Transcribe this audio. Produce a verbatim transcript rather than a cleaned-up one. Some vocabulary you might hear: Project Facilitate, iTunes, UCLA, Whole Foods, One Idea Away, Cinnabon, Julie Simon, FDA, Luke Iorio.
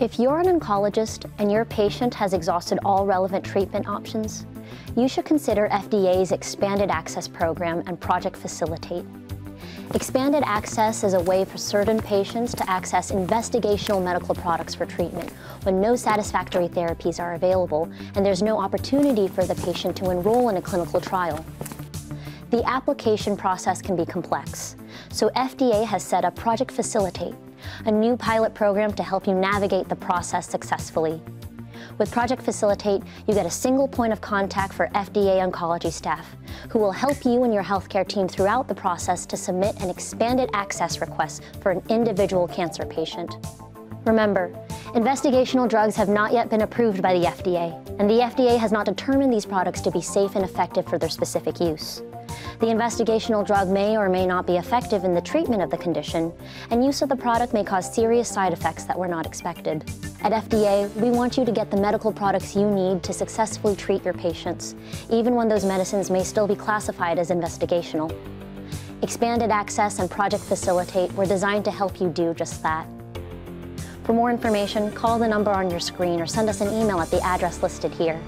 If you're an oncologist and your patient has exhausted all relevant treatment options, you should consider F D A's Expanded Access Program and Project Facilitate. Expanded access is a way for certain patients to access investigational medical products for treatment when no satisfactory therapies are available and there's no opportunity for the patient to enroll in a clinical trial. The application process can be complex, so F D A has set up Project Facilitate, a new pilot program to help you navigate the process successfully. With Project Facilitate, you get a single point of contact for F D A oncology staff, who will help you and your healthcare team throughout the process to submit an expanded access request for an individual cancer patient. Remember, investigational drugs have not yet been approved by the F D A, and the F D A has not determined these products to be safe and effective for their specific use. The investigational drug may or may not be effective in the treatment of the condition, and use of the product may cause serious side effects that were not expected. At F D A, we want you to get the medical products you need to successfully treat your patients, even when those medicines may still be classified as investigational. Expanded Access and Project Facilitate were designed to help you do just that. For more information, call the number on your screen or send us an email at the address listed here.